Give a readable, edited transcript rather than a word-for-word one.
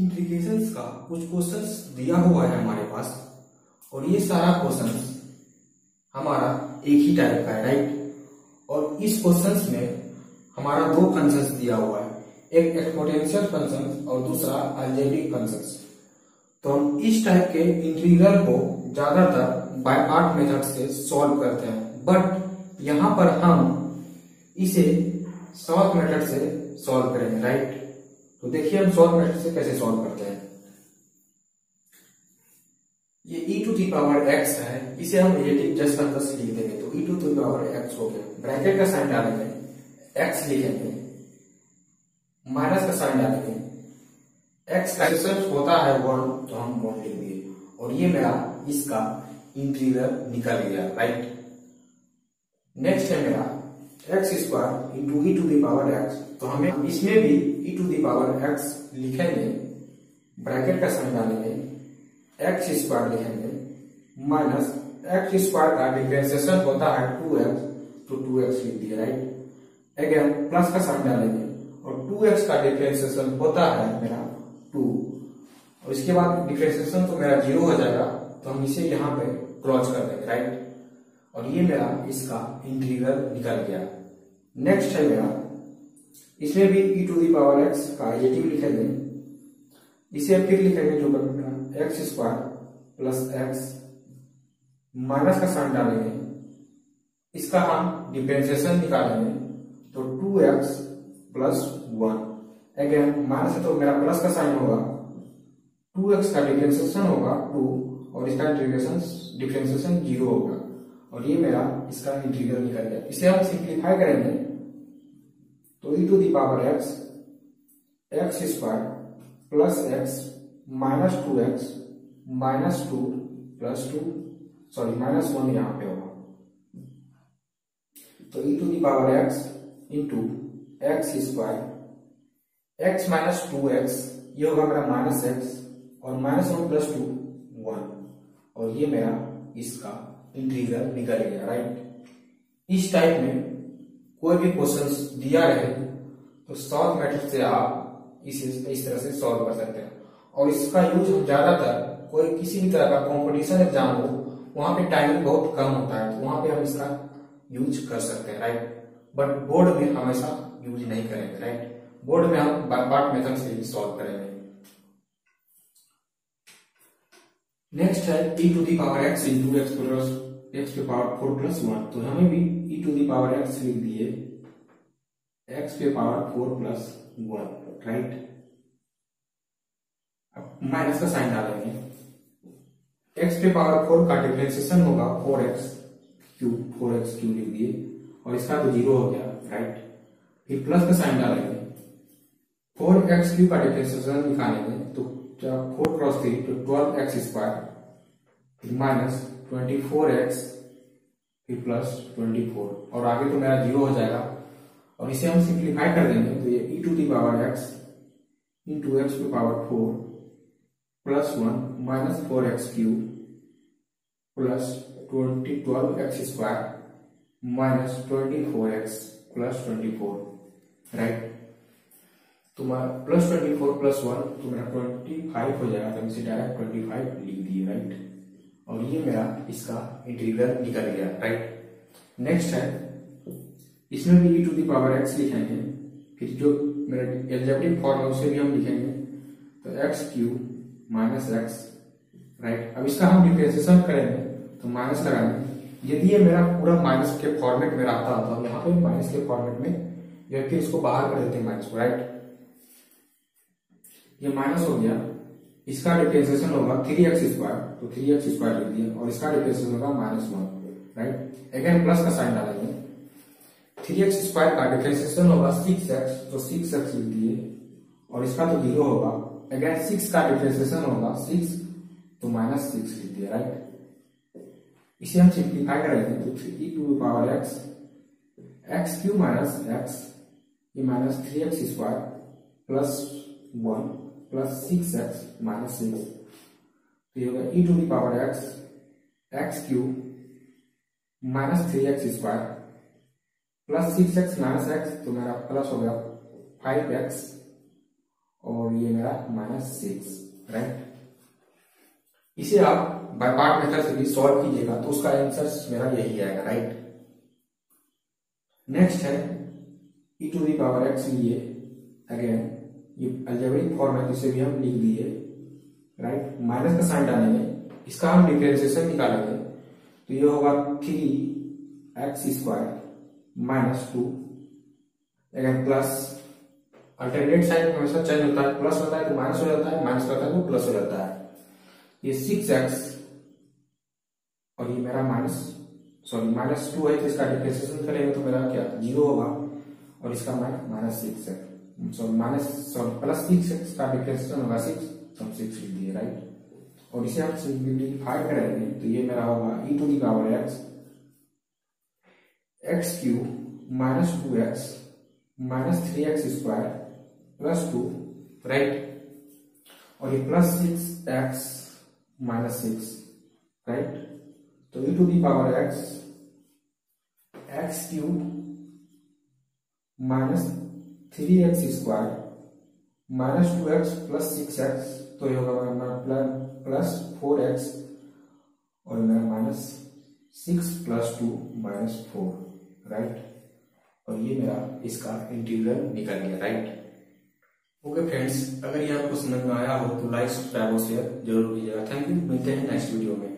इंट्रीकेशंस का कुछ क्वेश्चंस दिया हुआ है हमारे पास, और ये सारा क्वेश्चंस हमारा एक ही टाइप का है, राइट। और इस क्वेश्चंस में हमारा दो फंक्शंस दिया हुआ है, एक एक्सपोनेंशियल फंक्शंस और दूसरा अलजेब्रिक फंक्शंस। तो हम इस टाइप के इंटीग्रल को ज्यादातर बाय पार्ट मेथड से सॉल्व करते हैं, बट यहाँ पर हम इसे सॉल्व मेथड से सॉल्व करेंगे, राइट। तो देखिए हम सॉल्व मेथड से कैसे सॉल्व करते हैं। ये e⁻x है, इसे हम जस्ट अंदर से लिख देंगे, तो e⁻x हो गया। ब्रैकेट का साइन डालेंगे, x लिखेंगे, माइनस का साइन डालेंगे, x का एक्सेप्ट होता है वर्ड, तो हम वर्ड लिख दिए, और ये मेरा इसका इंटीग्रल निकल गया, राइट। नेक्स्ट है मेरा x² इंटू e⁻x, तो हमें इसमें भी e⁻x लिखेंगे, ब्रैकेट का साइन डालेंगे, x² लिखेंगे, माइनस x² का डिफरेंशिएशन होता है 2x, तो 2x लिख दिया, राइट। अगेन प्लस का साइन डालेंगे, और 2x का डिफरेंशिएशन होता है मेरा 2, और इसके बाद डिफरेंशिएशन तो मेरा 0 हो जाएगा, तो हम इसे यहाँ पे क्रॉस कर देंगे, राइट। और ये मेरा इसका इंटीग्रल निकल गया। नेक्स्ट है मेरा, इसमें भी e⁻x का डेरिवेटिव लिखेंगे, इसे फिर लिखेंगे जो बनेगा x² प्लस x, माइनस का साइन डालेंगे, इसका हम डिफरेंशिएशन निकालेंगे, तो 2x प्लस 1, अगेन माइनस है तो मेरा प्लस का साइन होगा, 2x का डिफरेंशिएशन होगा 2, और इसका डिफरेंशिएशन 0 होगा, और ये मेरा इसका इंटीग्रल निकल गया। इसे हम सिंप्लीफाई करेंगे, तो e⁻x x² plus x minus 2x minus 2 plus 2 sorry minus 1 यहाँ पे होगा, तो e⁻x into x² x minus 2x, ये होगा मेरा माइनस x, और माइनस 1 प्लस 2 1, और ये मेरा इसका इंटीग्रल निकल गया, राइट। इस टाइप में कोई भी क्वेश्चंस दिया रहे तो सॉल्व मेथड से आप इसे इस तरह से सॉल्व कर सकते हैं, और इसका यूज ज्यादातर कोई किसी भी तरह का कंपटीशन एग्जाम हो, वहां पे टाइमिंग बहुत कम होता है, तो वहां पे हम इसका यूज कर सकते हैं, राइट। बट बोर्ड में हमेशा यूज नहीं करेंगे, राइट। बोर्ड में हम बाय पार्ट मेथड से सॉल्व करेंगे। नेक्स्ट है e⁻x इंटू x⁴ प्लस 1, तो हमें भी e⁻x लिख दिए, x⁴ प्लस 1, राइट। अब माइनस का साइन डालेंगे, x⁴ का डिफरेंशिएशन होगा 4x³ लिख दिए, और इसका तो 0 हो गया, राइट। फिर प्लस का साइन डालेंगे, 4x³ का डिफरेंशिएशन निकालेंगे, तो 4 × 3 तो 12x² माइनस 24x फिर प्लस 24, और आगे तो मेरा 0 हो जाएगा, और इसे हम सिंप्लीफाई कर देंगे, तो ये e⁻x into x⁴ plus 1 minus 4x³ plus 12x² minus 24x plus 24, right. तो प्लस 24 प्लस 1 तो मेरा 25 हो जाएगा, तो इसे डायरेक्ट 25 लिख दिए, राइट। और ये मेरा इसका इंटीग्रल निकल गया, राइट। नेक्स्ट है, इसमें भी e⁻x लिखेंगे, फिर जो मेरा एल्जेब्रिक फॉर्म है उसे भी हम लिखेंगे, तो x³ माइनस x, राइट। अब इसका हम डिफरेंशिएशन करेंगे, तो माइनस लगाएंगे, यदि ये मेरा पूरा माइनस के फॉर्मेट में रहता तो हम यहाँ पे माइनस के फॉर्मेट में या फिर इसको बाहर कर देते हैं माइनस को, राइट। ये माइनस हो गया, इसका डिफरेंशिएशन होगा 3x², तो 3x² लिख दिया, और इसका डिफरेंशिएशन होगा माइनस 1, राइट। अगेन प्लस का साइन डालेंगे, 3x² का डिफरेंशिएशन होगा 6x, तो 6x लिख दिए, और इसका तो 0 होगा, अगेन 6 का डिफरेंशिएशन होगा 6, तो माइनस 6 लिख दिया, राइट। इसे हम सिंप्लीफाई करेंगे, तो e⁻x x³ माइनस x ये minus 3x² plus 1 plus 6x minus 6, तो ये होगा e⁻x x³ minus 3x² plus 6x minus x, तो मेरा प्लस हो गया 5x, और ये मेरा -6, राइट। इसे आप बाय पार्ट मेथड से भी सॉल्व कीजिएगा तो उसका आंसर मेरा यही आएगा, राइट। नेक्स्ट है e⁻⁴x, ये अगेन ये अलजेब्रिक फॉर्म है, इसे भी हम लिख दिए, राइट। माइनस का साइन डालेंगे, इसका हम डिफरेंशिएशन निकालेंगे तो ये होगा 3x² -2, again plus, alternate sign हमेशा चेंज होता है, प्लस होता है तो माइनस हो जाता है, माइनस करता है तो प्लस हो जाता है। ये 6x और ये मेरा -2 है तो इसका डिफरेंशिएशन करेंगे तो मेरा क्या 0 होगा, और इसका -6 है, प्लस 6x का डिफरेंशिएशन होगा 6, तो हम 6 लिख दिए, राइट। और इसे आप सिंपलीफाई करेंगे तो ये मेरा होगा e⁻x x³ -2x -3x² +2, right. और ये +6x -6, राइट। तो e⁻x x³ -3x² -2x +6x, तो ये होगा हमारा +4x और मेरा -6 + 2 -4, राइट। और ये मेरा इसका इंटीग्रल निकल गया, राइट। ओके फ्रेंड्स, अगर ये आपको समझ में आया हो तो लाइक, सब्सक्राइब और शेयर जरूर कीजिएगा। थैंक यू, मिलते हैं नेक्स्ट वीडियो में।